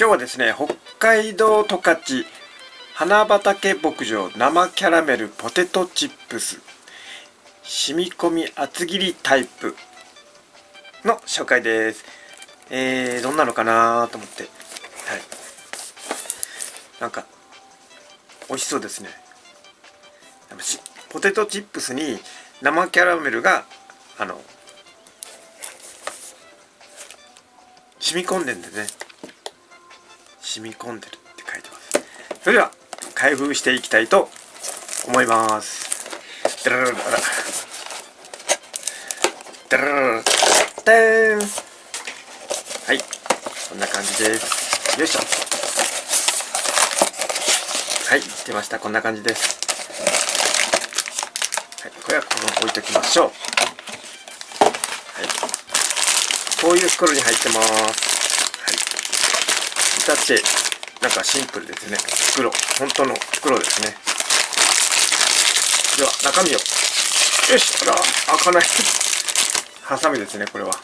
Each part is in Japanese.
今日はですね、北海道十勝花畑牧場生キャラメルポテトチップス染み込み厚切りタイプの紹介です。どんなのかなと思って、はい、なんか美味しそうですね。ポテトチップスに生キャラメルが染み込んでるんでね、染み込んでるって書いてます。それでは開封していきたいと思います。ダラララダラララダーン。はい、こんな感じです。よいしょ。はい、出ました。こんな感じです。はい、これはこのまま置いときましょう。はい、こういう袋に入ってます。だってなんかシンプルですね。袋、本当の袋ですね。では中身を、よし、あら、開かない。ハサミですね、これは。は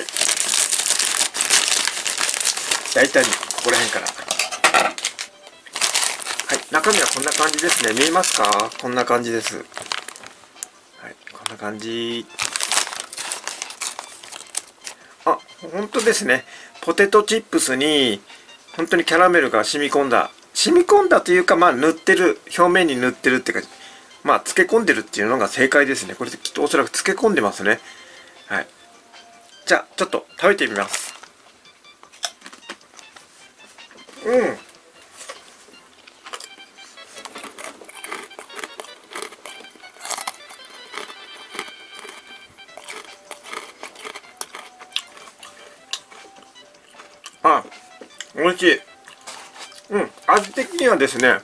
い。大体ここら辺から。はい、中身はこんな感じですね。見えますか？こんな感じです。はい、こんな感じ。あ、本当ですね。ポテトチップスに本当にキャラメルが染み込んだというか、まあ塗ってる、表面に塗ってるっていうか、まあ漬け込んでるっていうのが正解ですね。これきっとおそらく漬け込んでますね。はい、じゃあちょっと食べてみます。あ、美味しい。味的にはですね、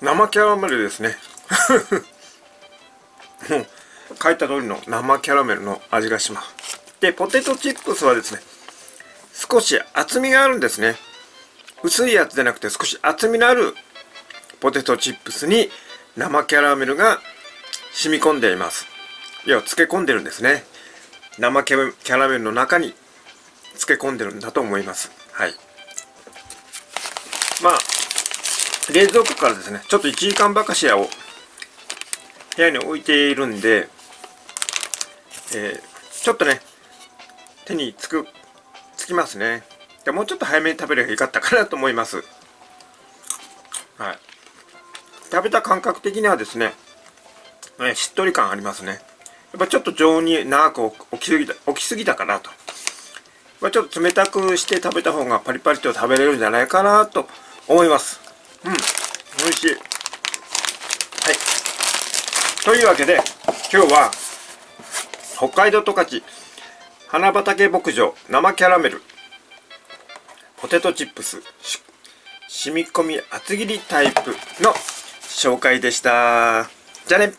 生キャラメルですね。もう書いた通りの生キャラメルの味がします。で、ポテトチップスはですね、少し厚みがあるんですね。薄いやつじゃなくて少し厚みのあるポテトチップスに生キャラメルが染み込んでいます。いや、漬け込んでるんですね。生キャラメルの中に漬け込んでるんだと思います。はい、まあ冷蔵庫からですね、ちょっと1時間ばかしやを部屋に置いているんで、ちょっとね手につきますね。でもうちょっと早めに食べればよかったかなと思います。はい、食べた感覚的にはですね、しっとり感ありますね。やっぱちょっと常温に長く置きすぎたかなと。まあ、ちょっと冷たくして食べた方がパリパリと食べれるんじゃないかなと思います。美味しい。はい。というわけで、今日は北海道十勝花畑牧場生キャラメルポテトチップス染み込み厚切りタイプの紹介でした。じゃあね。